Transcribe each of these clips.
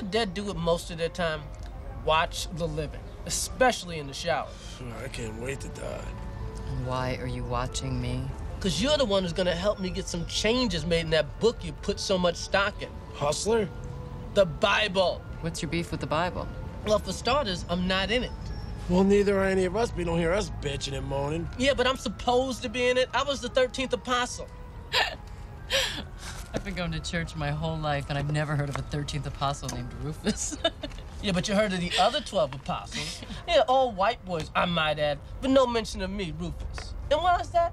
the dead do it most of their time? Watch the living, especially in the shower. I can't wait to die. And why are you watching me? Because you're the one who's going to help me get some changes made in that book you put so much stock in. Hustler? The Bible. What's your beef with the Bible? Well, for starters, I'm not in it. Well, neither are any of us, but you don't hear us bitching and moaning. Yeah, but I'm supposed to be in it. I was the 13th apostle. I've been going to church my whole life, and I've never heard of a 13th apostle named Rufus. Yeah, but you heard of the other 12 apostles. Yeah, all white boys, I might add, but no mention of me, Rufus. And why is that?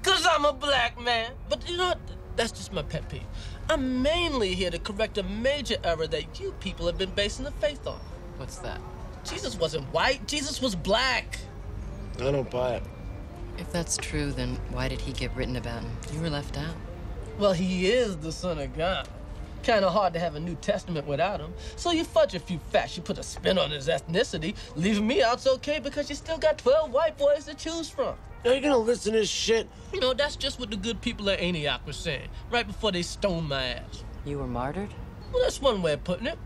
Because I'm a black man. But you know what? That's just my pet peeve. I'm mainly here to correct a major error that you people have been basing the faith on. What's that? Jesus wasn't white. Jesus was black. I don't buy it. If that's true, then why did he get written about him? You were left out. Well, he is the Son of God. Kind of hard to have a New Testament without him. So you fudge a few facts. You put a spin on his ethnicity. Leaving me out's okay because you still got 12 white boys to choose from. Are you gonna listen to this shit? You know, that's just what the good people at Antioch were saying right before they stoned my ass. You were martyred? Well, that's one way of putting it.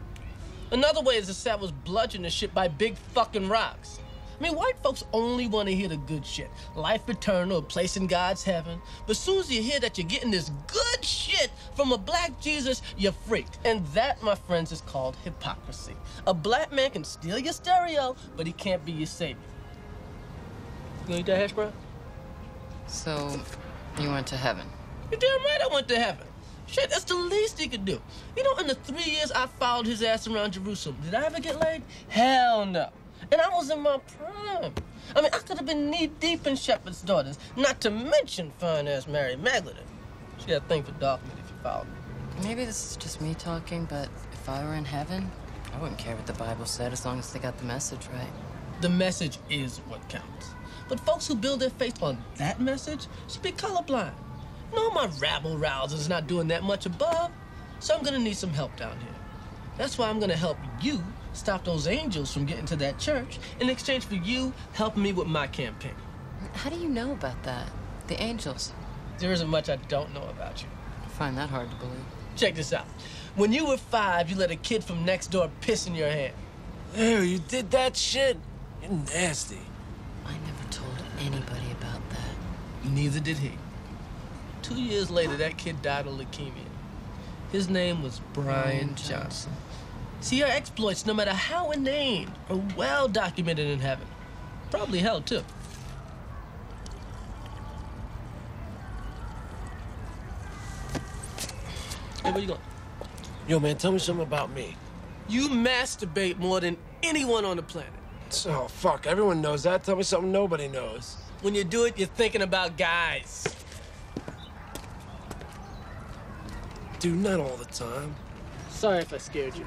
Another way is the sap was bludgeoned to shit by big fucking rocks. I mean, white folks only want to hear the good shit. Life eternal, a place in God's heaven. But as soon as you hear that you're getting this good shit from a black Jesus, you're freaked. And that, my friends, is called hypocrisy. A black man can steal your stereo, but he can't be your savior. You gonna eat that hash brown? So, you went to heaven? You're damn right I went to heaven. Shit, that's the least he could do. You know, in the 3 years I followed his ass around Jerusalem, did I ever get laid? Hell no. And I was in my prime. I mean, I could have been knee-deep in shepherd's daughters, not to mention fine-ass Mary Magdalene. She had a thing for Darwin if you followed me. Maybe this is just me talking, but if I were in heaven, I wouldn't care what the Bible said as long as they got the message right. The message is what counts. But folks who build their faith on that message should be colorblind. No, my rabble-rouser's not doing that much above, so I'm gonna need some help down here. That's why I'm gonna help you stop those angels from getting to that church in exchange for you helping me with my campaign. How do you know about that? The angels? There isn't much I don't know about you. I find that hard to believe. Check this out. When you were 5, you let a kid from next door piss in your hand. Ew, you did that shit? You're nasty. I never told anybody about that. Neither did he. 2 years later, that kid died of leukemia. His name was Brian Johnson. See, our exploits, no matter how inane, are well documented in heaven. Probably hell, too. Hey, where you going? Yo, man, tell me something about me. You masturbate more than anyone on the planet. Oh, fuck, everyone knows that. Tell me something nobody knows. When you do it, you're thinking about guys. Dude, not all the time. Sorry if I scared you.